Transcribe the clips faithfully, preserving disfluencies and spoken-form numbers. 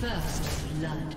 First blood.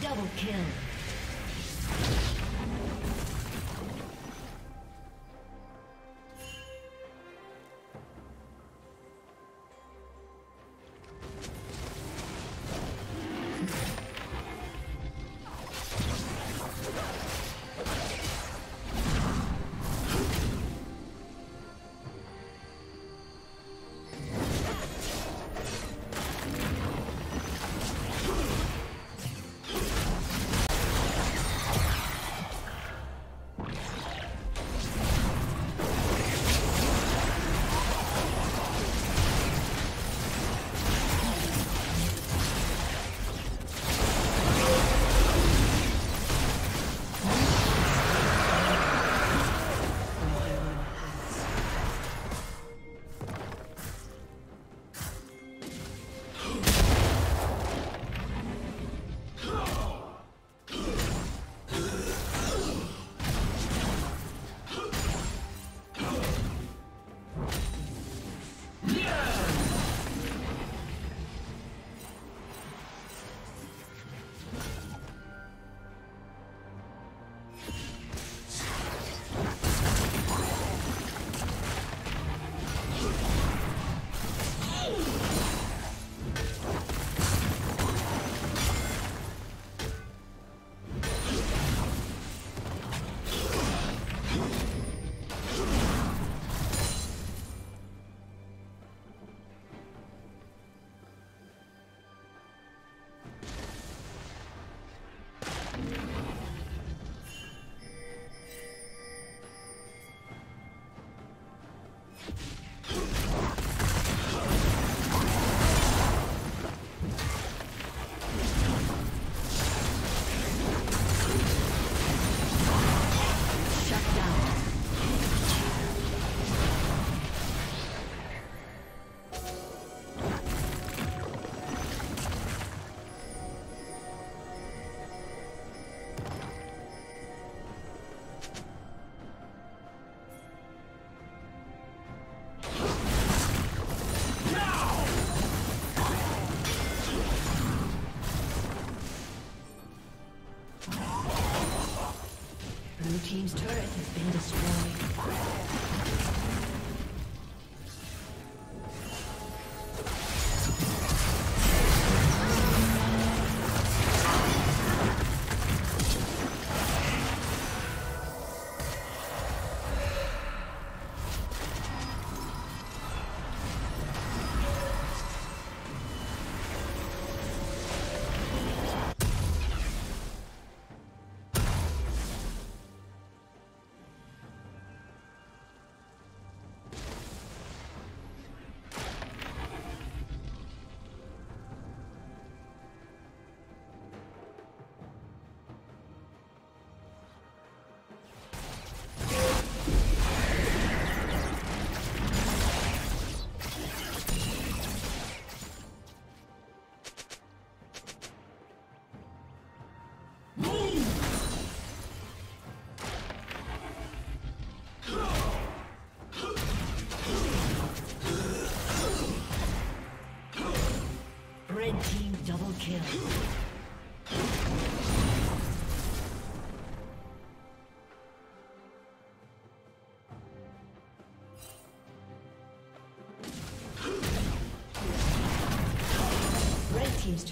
Double kill. Team's turret has been destroyed. Team double kill. Red team's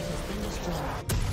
has been destroyed.